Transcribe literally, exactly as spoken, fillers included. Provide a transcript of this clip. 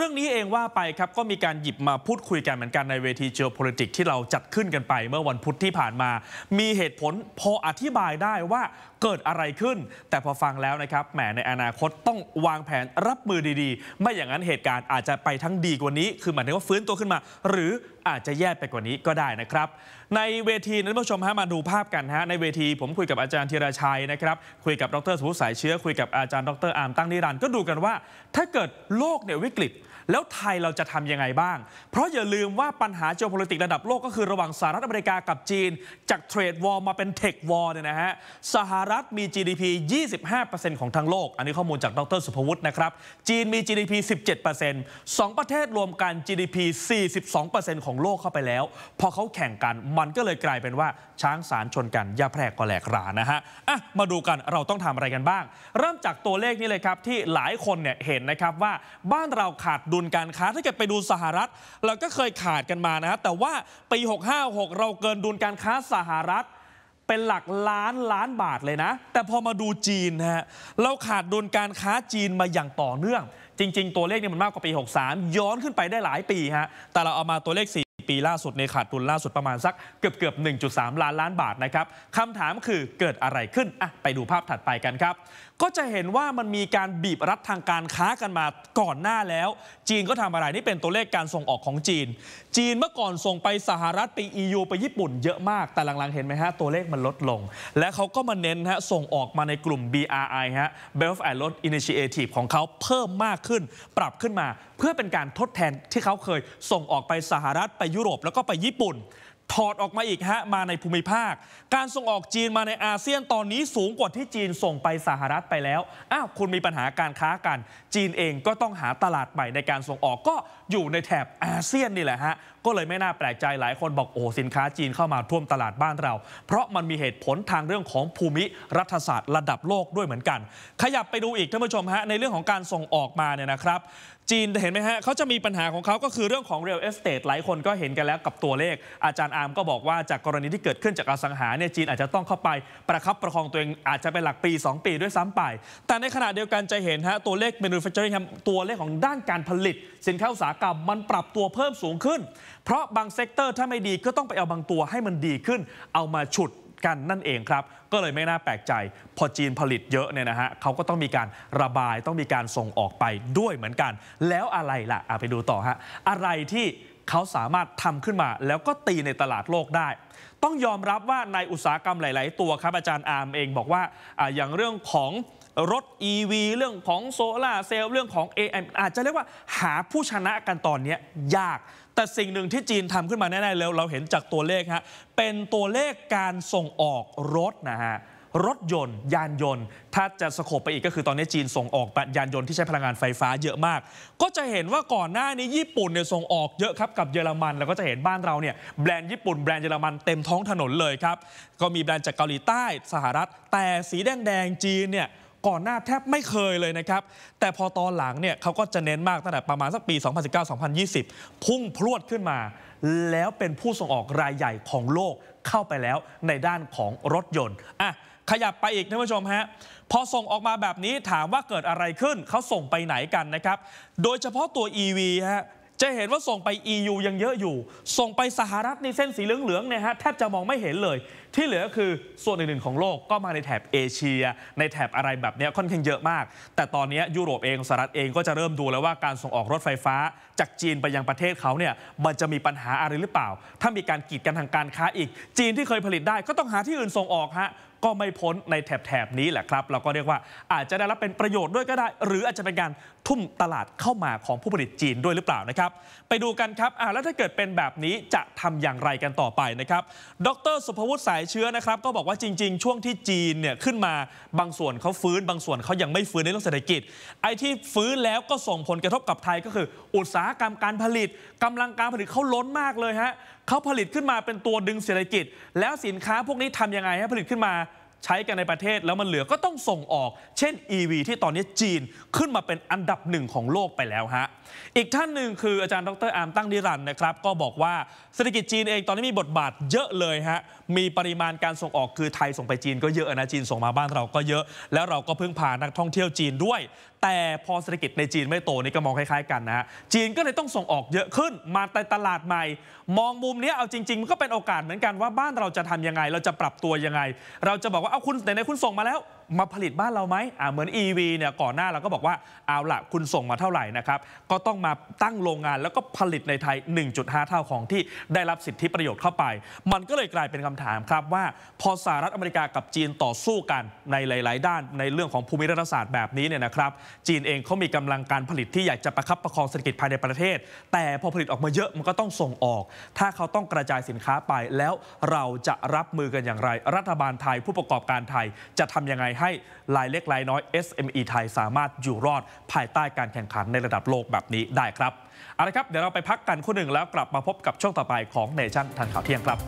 รื่องนี้เองว่าไปครับก็มีการหยิบมาพูดคุยกันเหมือนกันในเวที จีโอ พอลิติกส์ ที่เราจัดขึ้นกันไปเมื่อวันพุธที่ผ่านมามีเหตุผลพออธิบายได้ว่าเกิดอะไรขึ้นแต่พอฟังแล้วนะครับแหมในอนาคตต้องวางแผนรับมือดีๆไม่อย่างนั้นเหตุการณ์อาจจะไปทั้งดีกว่านี้คือหมายถึงว่าฟื้นตัวขึ้นมาหรืออาจจะแย่ไปกว่านี้ก็ได้นะครับในเวทีนั้นผู้ชมฮะมาดูภาพกันฮะในเวทีผมคุยกับอาจารย์ธีรชัยนะครับคุยกับดร.สุภุสายเชื้อคุยกับอาจารย์ดร.อาร์มตั้งนิรันดร์ก็ดูกันว่าถ้าเกิดโลกเนี่ยวิกฤตแล้วไทยเราจะทำยังไงบ้างเพราะอย่าลืมว่าปัญหา จีโอ พอลิติกส์ ระดับโลกก็คือระหว่างสหรัฐอเมริกากับจีนจากเทรดวอร์มาเป็นเทควอร์เนี่ยนะฮะสหรัฐมี จี ดี พี ยี่สิบห้าเปอร์เซ็นต์ ของทั้งโลกอันนี้ข้อมูลจากดร.สุภวุฒินะครับจีนมี จี ดี พี สิบเจ็ดเปอร์เซ็นต์ สองประเทศรวมกัน จี ดี พี สี่สิบสองเปอร์เซ็นต์ ของโลกเข้าไปแล้วพอเขาแข่งกันมันก็เลยกลายเป็นว่าช้างสารชนกันย่าแพรกก็แหลกรานะฮะอ่ะมาดูกันเราต้องทำอะไรกันบ้างเริ่มจากตัวเลขนี้เลยครับที่หลายคนเนี่ยเห็นนะครับว่าบ้านเราขาดดุลการค้าถ้าเกิดไปดูสหรัฐเราก็เคยขาดกันมานะแต่ว่าปีหกห้าหกเราเกินดุลการค้าสหรัฐเป็นหลักล้านล้านบาทเลยนะแต่พอมาดูจีนฮะเราขาดดุลการค้าจีนมาอย่างต่อเนื่องจริงๆตัวเลขเนี่ยมันมากกว่าปีหกสามย้อนขึ้นไปได้หลายปีฮะแต่เราเอามาตัวเลขสี่ปีล่าสุดในขาดดุลล่าสุดประมาณสักเกือบเกือบ หนึ่งจุดสาม ล้านล้านบาทนะครับคำถามคือเกิดอะไรขึ้นอ่ะไปดูภาพถัดไปกันครับก็จะเห็นว่ามันมีการบีบรัดทางการค้ากันมาก่อนหน้าแล้วจีนก็ทำอะไรนี่เป็นตัวเลขการส่งออกของจีนจีนเมื่อก่อนส่งไปสหรัฐไป อี ยู ไปญี่ปุ่นเยอะมากแต่หลังๆเห็นไหมฮะตัวเลขมันลดลงและเขาก็มาเน้นฮะส่งออกมาในกลุ่ม บี อาร์ ไอ ฮะ Belt and Road Initiative ของเขาเพิ่มมากขึ้นปรับขึ้นมาเพื่อเป็นการทดแทนที่เขาเคยส่งออกไปสหรัฐไปยุโรปแล้วก็ไปญี่ปุ่นถอดออกมาอีกฮะมาในภูมิภาคการส่งออกจีนมาในอาเซียนตอนนี้สูงกว่าที่จีนส่งไปสหรัฐไปแล้วอ้าวคุณมีปัญหาการค้ากันจีนเองก็ต้องหาตลาดใหม่ในการส่งออกก็อยู่ในแถบอาเซียนนี่แหละฮะก็เลยไม่น่าแปลกใจหลายคนบอกโอ้สินค้าจีนเข้ามาท่วมตลาดบ้านเราเพราะมันมีเหตุผลทางเรื่องของภูมิรัฐศาสตร์ระดับโลกด้วยเหมือนกันขยับไปดูอีกท่านผู้ชมฮะในเรื่องของการส่งออกมาเนี่ยนะครับจีนเห็นไหมฮะเขาจะมีปัญหาของเขาก็คือเรื่องของ real estate หลายคนก็เห็นกันแล้วกับตัวเลขอาจารย์อาร์มก็บอกว่าจากกรณีที่เกิดขึ้นจากอสังหาเนี่ยจีนอาจจะต้องเข้าไปประคับประคองตัวเองอาจจะเป็นหลักปีสองปีด้วยซ้ำไปแต่ในขณะเดียวกันจะเห็นฮะตัวเลข แมนูแฟคเจอริ่ง ตัวเลขของด้านการผลิตสินค้าอุตสาหกรรมมันปรับตัวเพิ่มสูงขึ้นเพราะบางเซกเตอร์ถ้าไม่ดีก็ต้องไปเอาบางตัวให้มันดีขึ้นเอามาฉุดกันนั่นเองครับก็เลยไม่น่าแปลกใจพอจีนผลิตเยอะเนี่ยนะฮะเขาก็ต้องมีการระบายต้องมีการส่งออกไปด้วยเหมือนกันแล้วอะไรล่ะไปดูต่อฮะอะไรที่เขาสามารถทำขึ้นมาแล้วก็ตีในตลาดโลกได้ต้องยอมรับว่าในอุตสาหกรรมหลายๆตัวครับอาจารย์อาร์มเองบอกว่า อ, อย่างเรื่องของรถ อี วี เรื่องของโซล่าเซลล์เรื่องของ เอ ไอ อาจจะเรียกว่าหาผู้ชนะกันตอนนี้ยากแต่สิ่งหนึ่งที่จีนทำขึ้นมาแน่ๆแล้วเราเห็นจากตัวเลขฮะเป็นตัวเลขการส่งออกรถนะฮะรถยนต์ยานยนต์ถ้าจะสะกดไปอีกก็คือตอนนี้จีนส่งออกยานยนต์ที่ใช้พลังงานไฟฟ้าเยอะมากก็จะเห็นว่าก่อนหน้านี้ญี่ปุ่นเนี่ยส่งออกเยอะครับกับเยอรมันแล้วก็จะเห็นบ้านเราเนี่ยแบรนด์ญี่ปุ่นแบรนด์เยอรมันเต็มท้องถนนเลยครับก็มีแบรนด์จากเกาหลีใต้สหรัฐแต่สีแดงๆจีนเนี่ยก่อนหน้าแทบไม่เคยเลยนะครับแต่พอตอนหลังเนี่ยเขาก็จะเน้นมากตั้งแต่ประมาณสักปี สองพันสิบเก้า สองพันยี่สิบ พุ่งพรวดขึ้นมาแล้วเป็นผู้ส่งออกรายใหญ่ของโลกเข้าไปแล้วในด้านของรถยนต์อ่ะขยับไปอีกท่านผู้ชมฮะพอส่งออกมาแบบนี้ถามว่าเกิดอะไรขึ้นเขาส่งไปไหนกันนะครับโดยเฉพาะตัว อี วี ฮะจะเห็นว่าส่งไป อี ยู ยังเยอะอยู่ส่งไปสหรัฐในเส้นสีเหลืองๆเนี่ยฮะแทบจะมองไม่เห็นเลยที่เหลือคือส่วนอื่นๆของโลกก็มาในแถบเอเชียในแถบอะไรแบบนี้ค่อนข้างเยอะมากแต่ตอนนี้ยุโรปเองสหรัฐเองก็จะเริ่มดูแล้วว่าการส่งออกรถไฟฟ้าจากจีนไปยังประเทศเขาเนี่ยมันจะมีปัญหาอะไรหรือเปล่าถ้ามีการกีดกันทางการค้าอีกจีนที่เคยผลิตได้ก็ต้องหาที่อื่นส่งออกฮะก็ไม่พ้นในแถบๆนี้แหละครับเราก็เรียกว่าอาจจะได้รับเป็นประโยชน์ด้วยก็ได้หรืออาจจะเป็นการทุ่มตลาดเข้ามาของผู้ผลิตจีนด้วยหรือเปล่านะครับไปดูกันครับแล้วถ้าเกิดเป็นแบบนี้จะทำอย่างไรกันต่อไปนะครับดร.สุภวุฒิสายเชื้อนะครับก็บอกว่าจริงๆช่วงที่จีนเนี่ยขึ้นมาบางส่วนเขาฟื้นบางส่วนเขายังไม่ฟื้นในเรื่องเศรษฐกิจไอ้ที่ฟื้นแล้วก็ส่งผลกระทบกับไทยก็คืออุตสาหกรรมการผลิตกำลังการผลิตเขาล้นมากเลยฮะเขาผลิตขึ้นมาเป็นตัวดึงเศรษฐกิจแล้วสินค้าพวกนี้ทำยังไงให้ผลิตขึ้นมา ใช้กันในประเทศแล้วมันเหลือก็ต้องส่งออกเช่น อี วี ที่ตอนนี้จีนขึ้นมาเป็นอันดับหนึ่งของโลกไปแล้วฮะอีกท่านหนึ่งคืออาจารย์ดรอาร์มตั้งนิรันดร์นะครับก็บอกว่าเศรษฐกิจจีนเองตอนนี้มีบทบาทเยอะเลยฮะมีปริมาณการส่งออกคือไทยส่งไปจีนก็เยอะนะจีนส่งมาบ้านเราก็เยอะแล้วเราก็พึ่งพานักท่องเที่ยวจีนด้วยแต่พอเศรษฐกิจในจีนไม่โตนี่ก็มองคล้ายๆกันนะฮะจีนก็เลยต้องส่งออกเยอะขึ้นมาในตลาดใหม่มองมุมนี้เอาจริงๆมันก็เป็นโอกาสเหมือนกันว่าบ้านเราจะทำยังไงเราจะปรับตัวยังไงเราจะบอกว่าเอาคุณไหนๆคุณส่งมาแล้วมาผลิตบ้านเราไหมอ่าเหมือน อี วี เนี่ยก่อนหน้าเราก็บอกว่าเอาละคุณส่งมาเท่าไหร่นะครับก็ต้องมาตั้งโรงงานแล้วก็ผลิตในไทย หนึ่งจุดห้า เท่าของที่ได้รับสิทธิประโยชน์เข้าไปมันก็เลยกลายเป็นคำถามครับว่าพอสหรัฐอเมริกากับจีนต่อสู้กันในหลายๆด้านในเรื่องของภูมิรัฐศาสตร์แบบนี้เนี่ยนะครับจีนเองเขามีกำลังการผลิตที่อยากจะประคับประคองเศรษฐกิจภายในประเทศแต่พอผลิตออกมาเยอะมันก็ต้องส่งออกถ้าเขาต้องกระจายสินค้าไปแล้วเราจะรับมือกันอย่างไรรัฐบาลไทยผู้ประกอบการไทยจะทำยังไงให้รายเล็กรายน้อย เอส เอ็ม อี ไทยสามารถอยู่รอดภายใต้การแข่งขันในระดับโลกแบบนี้ได้ครับเอาละครับเดี๋ยวเราไปพักกันคู่หนึ่งแล้วกลับมาพบกับช่วงต่อไปของเนชั่นทันข่าวเที่ยงครับ